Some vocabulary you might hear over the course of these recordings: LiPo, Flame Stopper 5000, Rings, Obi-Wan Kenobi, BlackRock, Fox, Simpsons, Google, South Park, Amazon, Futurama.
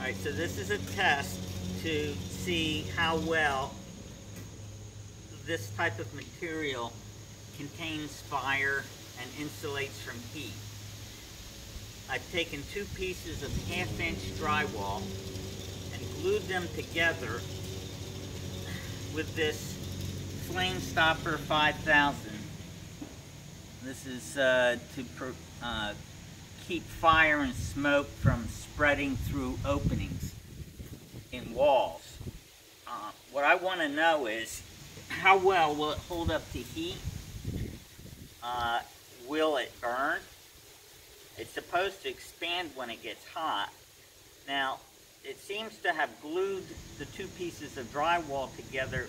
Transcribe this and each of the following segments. Alright, so this is a test to see how well this type of material contains fire and insulates from heat. I've taken two pieces of 1/2 inch drywall and glued them together with this Flame Stopper 5000. This is to keep fire and smoke from spreading through openings in walls. What I want to know is, how well will it hold up to heat? Will it burn? It's supposed to expand when it gets hot. Now, it seems to have glued the two pieces of drywall together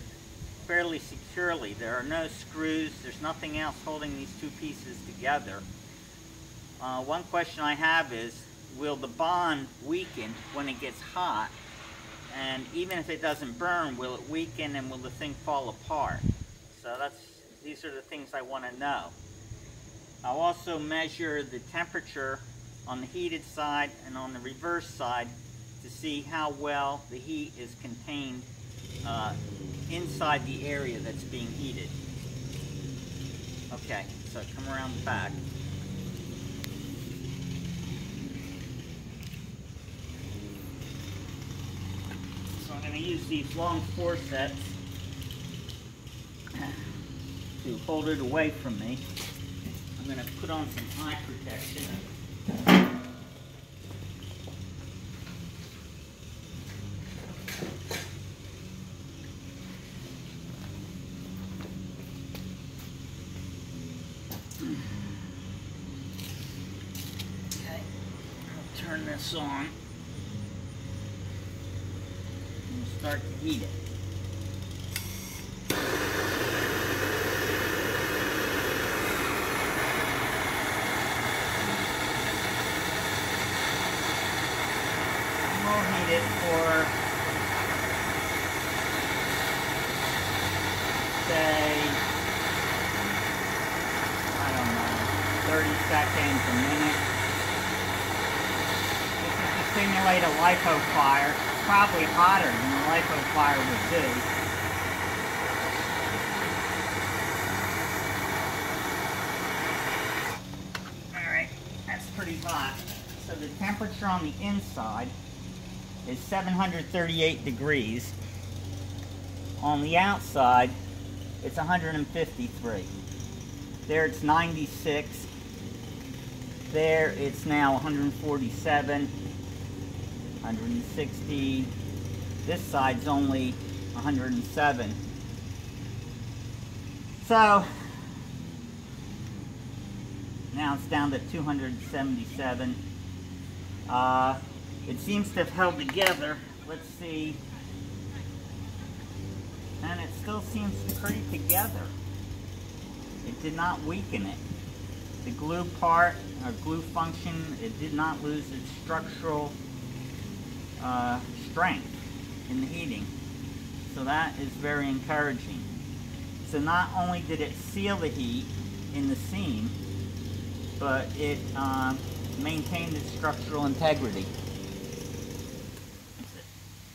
fairly securely. There are no screws. There's nothing else holding these two pieces together. One question I have is, will the bond weaken when it gets hot? And even if it doesn't burn, will it weaken and will the thing fall apart? So these are the things I want to know. I'll also measure the temperature on the heated side and on the reverse side to see how well the heat is contained inside the area that's being heated. Okay, so come around the back. So I'm going to use these long forceps to hold it away from me. I'm going to put on some eye protection. Okay, I'll turn this on and start to heat it. Heat it for, say, I don't know, 30 seconds, a minute. This is to simulate a LiPo fire. It's probably hotter than a LiPo fire would do. Alright, that's pretty hot. So the temperature on the inside is 738 degrees. On the outside, it's 153. There it's 96. There it's now 147, 160. This side's only 107. So now it's down to 277. It seems to have held together. Let's see. And it still seems pretty together. It did not weaken it. The glue part, or glue function, it did not lose its structural strength in the heating. So that is very encouraging. So not only did it seal the heat in the seam, but it maintained its structural integrity.